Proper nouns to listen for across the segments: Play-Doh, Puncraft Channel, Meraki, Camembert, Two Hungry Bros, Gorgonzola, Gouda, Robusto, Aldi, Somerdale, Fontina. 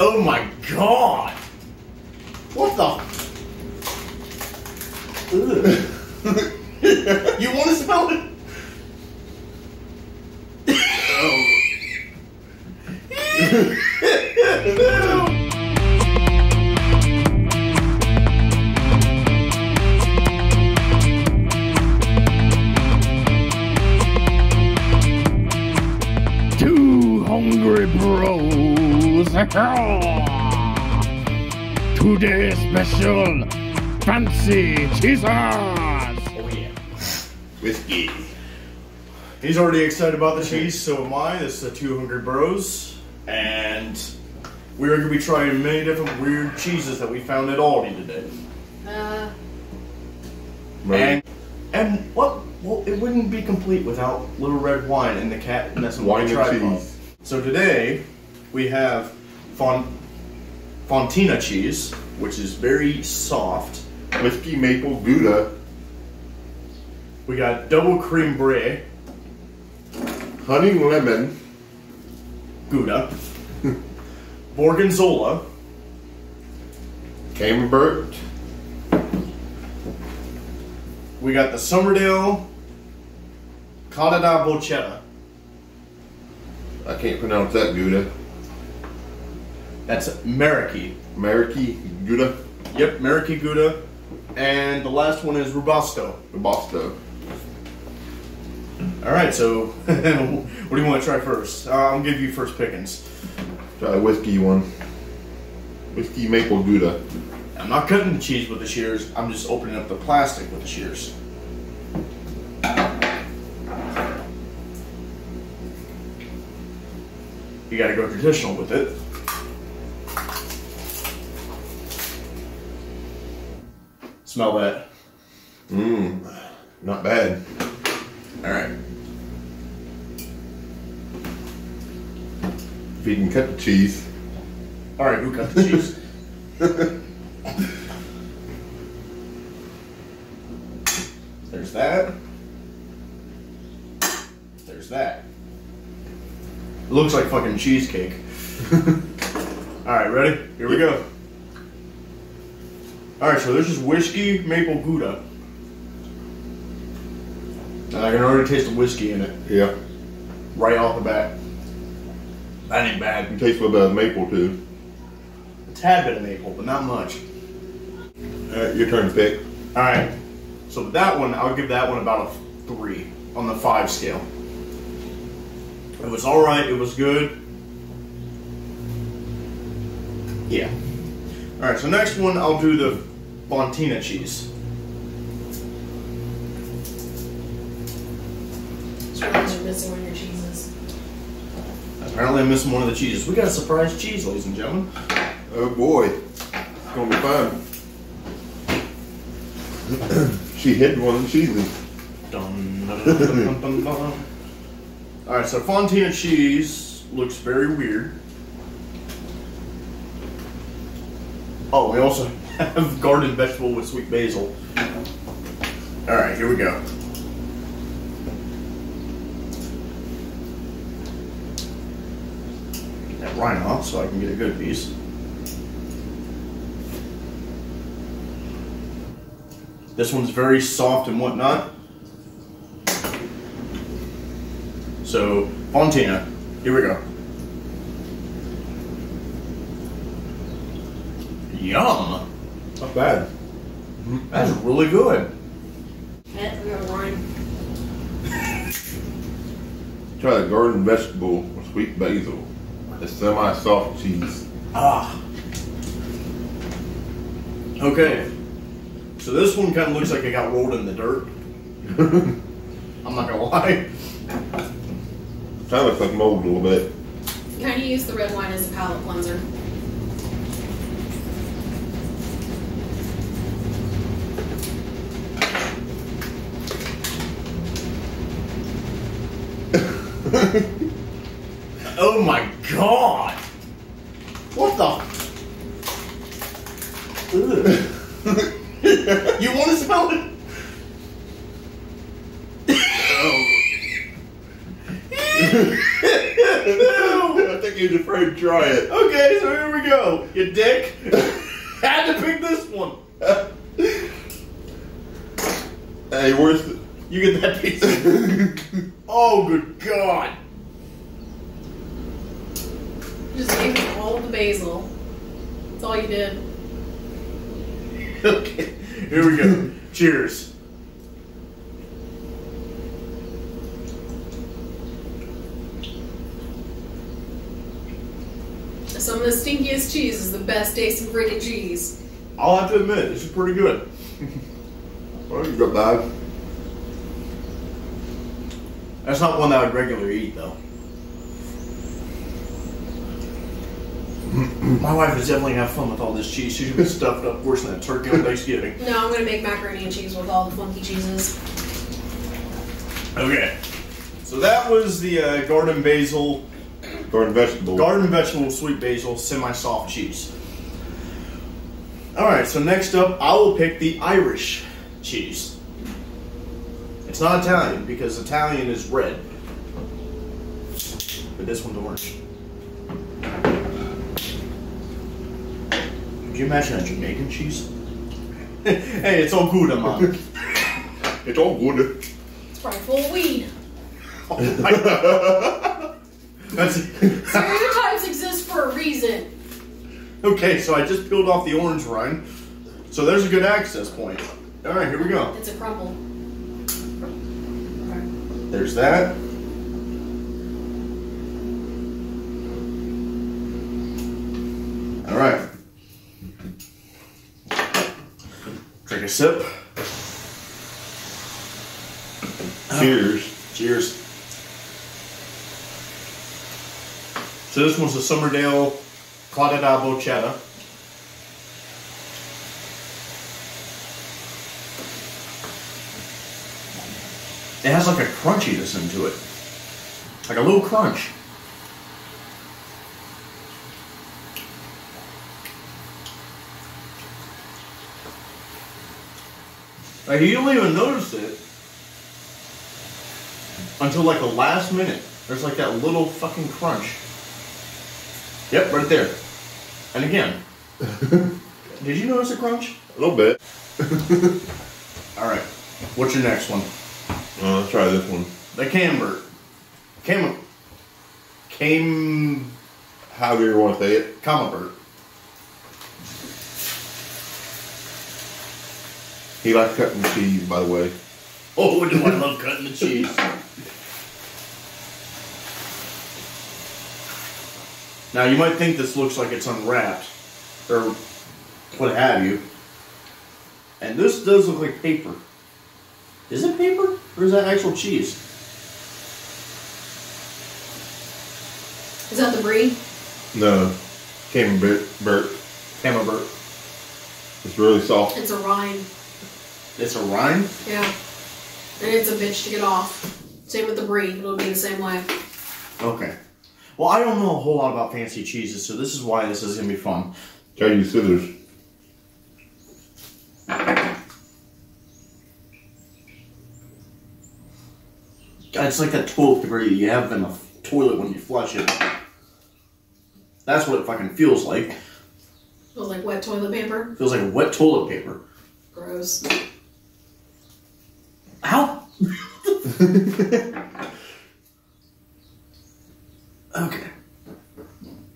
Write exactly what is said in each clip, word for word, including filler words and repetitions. Oh my god! What the? You want to smell it? Oh. Two hungry bros today special fancy cheeser. With cheese. He's already excited about the cheese, so am I. This is the Two Hungry Bros, and we're going to be trying many different weird cheeses that we found at Aldi today. Uh. Right. And, and what? Well, it wouldn't be complete without Little Red Wine and the cat messing with the tripod. So today we have Fon Fontina cheese, which is very soft, whiskey maple gouda. We got double cream brie, honey lemon, gouda, Gorgonzola, Camembert. We got the Somerdale Cotta da Bolchetta. I can't pronounce that gouda. That's Meraki. Meraki gouda. Yep, Meraki gouda. And the last one is Robusto. Robusto. All right, so what do you want to try first? Uh, I'll give you first pickings. Try a whiskey one. Whiskey maple gouda. I'm not cutting the cheese with the shears. I'm just opening up the plastic with the shears. You got to go traditional with it. Smell that. Mmm. Not bad. All right. If you can cut the cheese. All right, who cut the cheese? There's that. There's that. It looks like fucking cheesecake. All right, ready? Here we go. All right, so this is whiskey maple gouda. I can already taste the whiskey in it. Yeah. Right off the bat. That ain't bad. You taste a little bit of maple too. A tad bit of maple, but not much. Alright, your turn to pick. Alright. So with that one, I'll give that one about a three on the five scale. It was alright, it was good. Yeah. Alright, so next one I'll do the Fontina cheese. Missing one of your cheeses. Apparently I'm missing one of the cheeses. We got a surprise cheese, ladies and gentlemen. Oh boy. It's gonna be fun. She hid one of the cheeses. Dun, dun, dun, dun, dun, dun. Alright, so Fontina cheese looks very weird. Oh, we also have garden vegetable with sweet basil. Alright, here we go. Rind off so I can get a good piece. This one's very soft and whatnot. So, Fontina, here we go. Yum! Not bad. That's really good. Yeah, we got wine. Try the garden vegetable with sweet basil. It's semi-soft cheese. Ah. Okay. So this one kind of looks like it got rolled in the dirt. I'm not gonna lie. It kind of looks like mold a little bit. Kind of use the red wine as a palate cleanser. Oh my god! What the? You want to smell it? Oh. I think you to first try it. Okay, so here we go. You dick. Had to pick this one. Hey, worth it. You get that pizza. Oh, good God. Just gave me all of the basil. That's all you did. Okay, here we go. Cheers. Some of the stinkiest cheese is the best tasting freaking cheese. I'll have to admit, this is pretty good. Well, you got bad. That's not one that I would regularly eat, though. My wife is definitely gonna have fun with all this cheese. She's gonna be stuffed up worse than a turkey on Thanksgiving. No, I'm gonna make macaroni and cheese with all the funky cheeses. Okay, so that was the uh, garden basil, garden vegetable, garden vegetable sweet basil semi-soft cheese. All right, so next up, I will pick the Irish cheese. It's not Italian because Italian is red, but this one's orange. Can you imagine a Jamaican cheese? Hey, it's all good, Mom. It's all good. It's probably full of weed. Oh my God. That's stereotypes exist for a reason. Okay, so I just peeled off the orange rind. So there's a good access point. All right, here we go. It's a crumble. Right. There's that. All right. Take a sip. Cheers. Oh, cheers. So this one's the Somerdale Clotted Abo Cheddar. It has like a crunchiness into it. Like a little crunch. Like you don't even notice it until like the last minute. There's like that little fucking crunch. Yep, right there. And again. Did you notice a crunch? A little bit. Alright. What's your next one? Uh, let's try this one. The Camembert. Camembert. Cam... However you want to say it. Camembert. He likes cutting the cheese, by the way. Oh, do I love cutting the cheese. Now, you might think this looks like it's unwrapped, or what have you. And this does look like paper. Is it paper, or is that actual cheese? Is that the brie? No. Camembert. Camembert. It's really soft. It's a rind. It's a rind? Yeah. And it's a bitch to get off. Same with the brie. It'll be the same way. Okay. Well, I don't know a whole lot about fancy cheeses, so this is why this is going to be fun. Try your scissors. God, it's like that toilet debris you have in the toilet when you flush it. That's what it fucking feels like. Feels like wet toilet paper? Feels like wet toilet paper. Gross. Ow! Okay.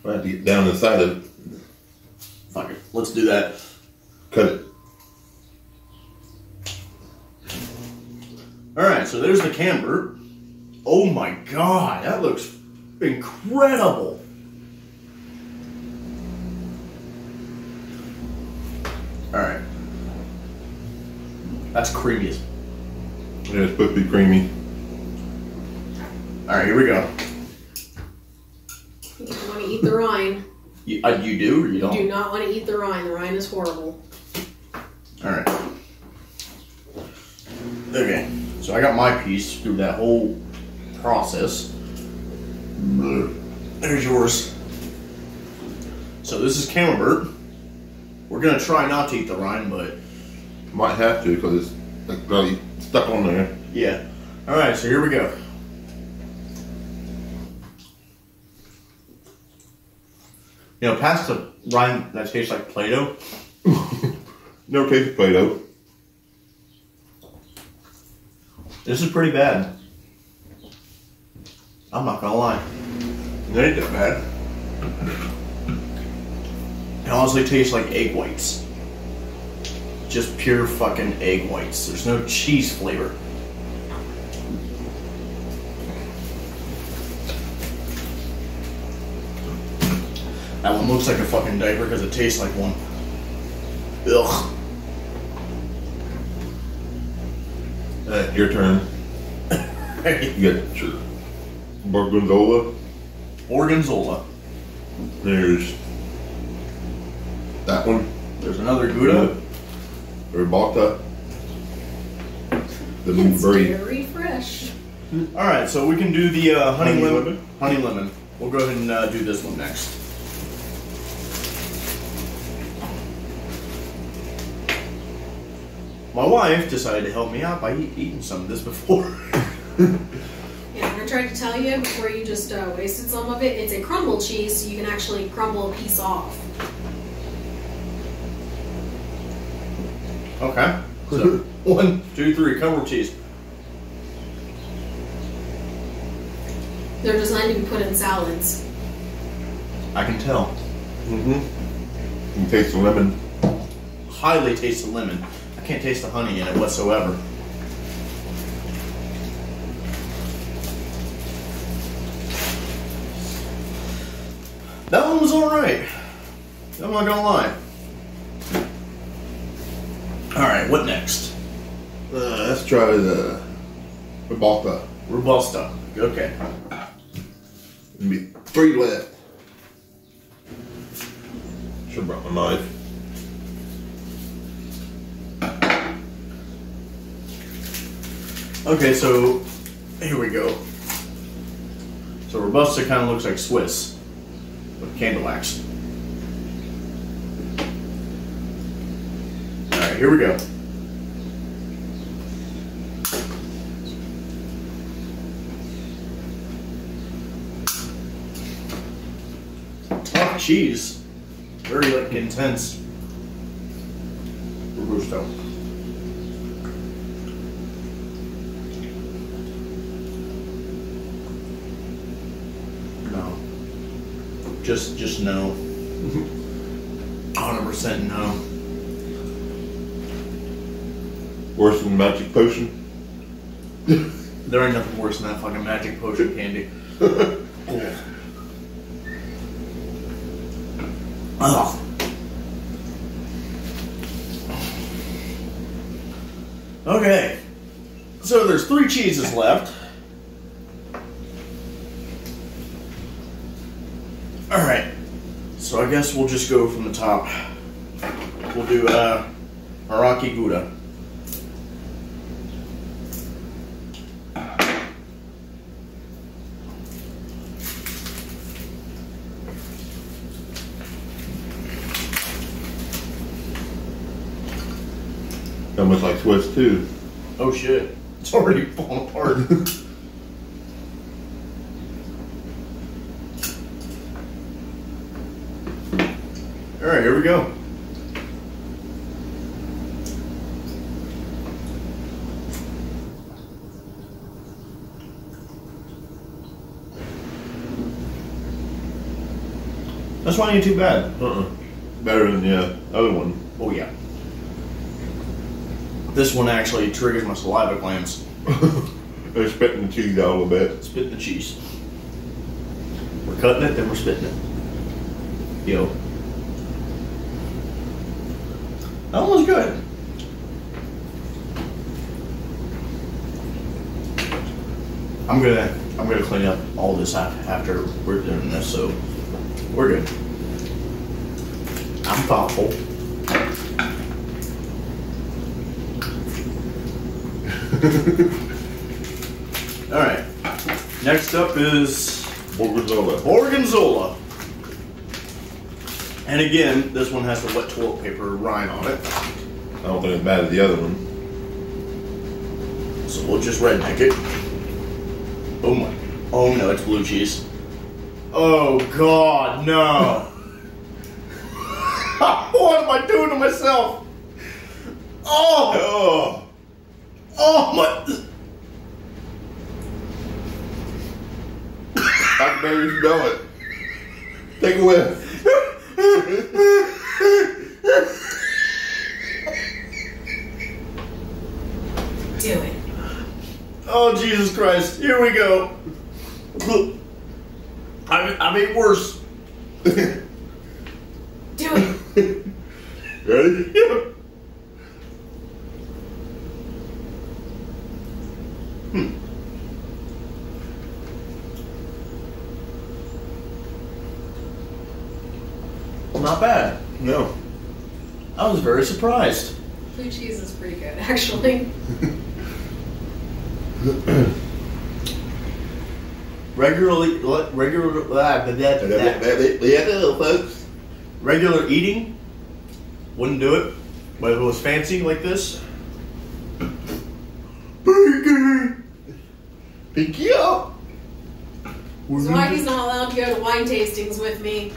We'll have to get down inside of it. Fuck it. Let's do that. Cut it. Alright, so there's the Camembert. Oh my God, that looks incredible. Alright. That's creamy as yeah, it's supposed to be creamy. Alright, here we go. You don't want to eat the rind. You, uh, you do or you don't? You do not want to eat the rind. The rind is horrible. Alright. Okay, so I got my piece through that whole process. There's yours. So this is Camembert. We're going to try not to eat the rind, but... Might have to because it's like bloody stuck on there. Yeah. Alright, so here we go. You know, past the rind that tastes like Play-Doh. Never tasted Play-Doh. This is pretty bad. I'm not gonna lie. It ain't that bad. It honestly tastes like egg whites. Just pure fucking egg whites. There's no cheese flavor. That one looks like a fucking diaper because it tastes like one. Ugh. Uh, your turn. You got your Gorgonzola. Gorgonzola. There's that one. There's another Gouda. Ribata. The it's very, very fresh. All right, so we can do the uh, honey, honey lemon. lemon. Honey lemon. We'll go ahead and uh, do this one next. My wife decided to help me out by eating some of this before. Yeah, I tried to tell you before you just uh, wasted some of it. It's a crumble cheese, so you can actually crumble a piece off. Okay. So, one, two, three, crumble cheese. They're designed to be put in salads. I can tell. Mm-hmm. You can taste the lemon. Highly taste the lemon. I can't taste the honey in it whatsoever. That one was alright. I'm not gonna lie. Alright, what next? Uh, let's try the Robusto. Robusto. Okay. There'll be three left. Should have brought my knife. Okay, so here we go. So Robusto kind of looks like Swiss with candle wax. All right, here we go. Tough cheese, very like intense. Robusto. Just, just no. one hundred percent no. Worse than magic potion? There ain't nothing worse than that fucking magic potion candy. Yeah. Ugh. Okay. So there's three cheeses left. Alright, so I guess we'll just go from the top. We'll do uh, Meraki Gouda. That was like Swiss too. Oh shit, it's already falling apart. Alright, here we go. That's why ain't too bad. Uh-uh. Better than the other one. Oh yeah. This one actually triggers my saliva glands. They're spitting the cheese out a little bit. Spitting the cheese. We're cutting it, then we're spitting it. Yo. That one's good. I'm gonna I'm gonna clean up all this after we're doing this, so we're good. I'm thoughtful. All right. Next up is Gorgonzola. Gorgonzola. And again, this one has the wet toilet paper rind on it. I don't think it's bad as the other one. So we'll just redneck it. Oh my. Oh no, it's blue cheese. Oh god, no. What am I doing to myself? Oh! Oh, oh my... I can barely smell it. Take a whiff. Do it. Oh, Jesus Christ. Here we go. I, I made worse. Do it. Ready? Yeah. Hmm. Not bad. No. I was very surprised. Blue cheese is pretty good, actually. Regularly, regular, folks. Regular eating wouldn't do it, but if it was fancy like this, pick you up. So Rocky's not allowed to go to wine tastings with me.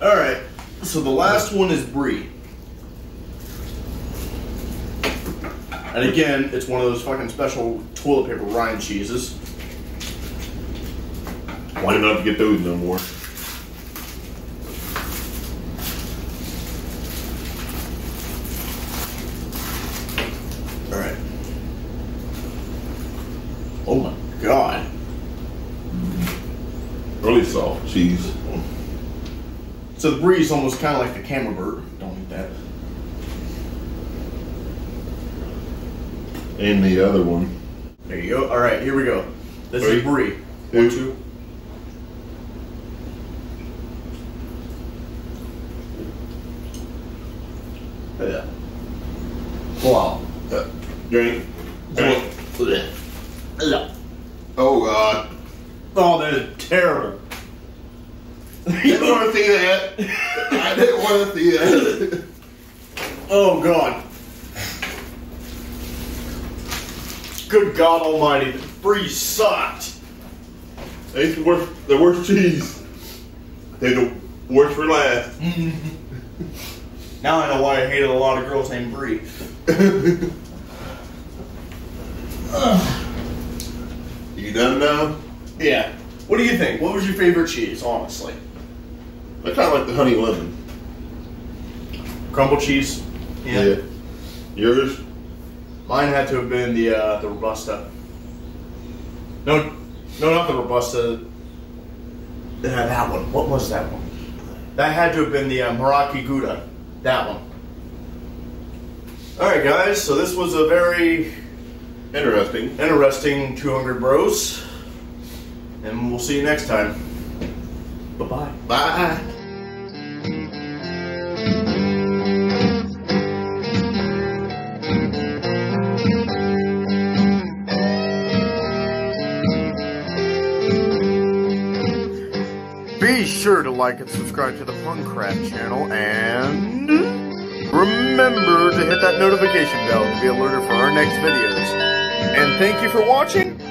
All right, so the last one is brie, and again, it's one of those fucking special toilet paper rind cheeses. Why did I have to get those no more? All right. Oh my God. Really soft cheese. So the brie is almost kind of like the Camembert. Don't eat that. And the other one. There you go. All right, here we go. This Three. is brie. Two. One, two. Yeah. Wow. Uh, drink. Drink. Oh God. Oh, that is terrible. I didn't want to see that. I didn't want to see that. Oh, God. Good God almighty, the brie sucked. They the worst, the worst cheese. They the worst for last. Now I know why I hated a lot of girls named Brie. You done now? Yeah. What do you think? What was your favorite cheese, honestly? I kind of like the honey lemon. Crumble cheese? Yeah. Yeah. Yours? Mine had to have been the uh, the Robusta. No, no, not the Robusta. Yeah, that one. What was that one? That had to have been the uh, Meraki Gouda. That one. All right, guys. So this was a very interesting, interesting Two Hungry Bros. And we'll see you next time. Bye-bye. Bye. Bye. Be sure to like and subscribe to the Puncraft channel, and remember to hit that notification bell to be alerted for our next videos. And thank you for watching.